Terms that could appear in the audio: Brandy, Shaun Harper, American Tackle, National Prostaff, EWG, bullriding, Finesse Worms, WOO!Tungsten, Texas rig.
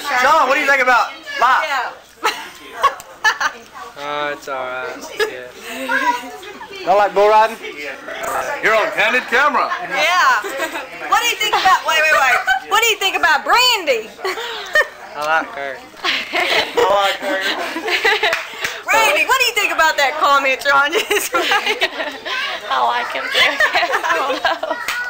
Shaun, what do you think about life? It's alright. Yeah. Don't like bull riding? You're on candid camera. Yeah. What do you think about, wait. What do you think about Brandy? I like her. I like her. Brandy, what do you think about that comment, Shaun? I like him too. I don't know.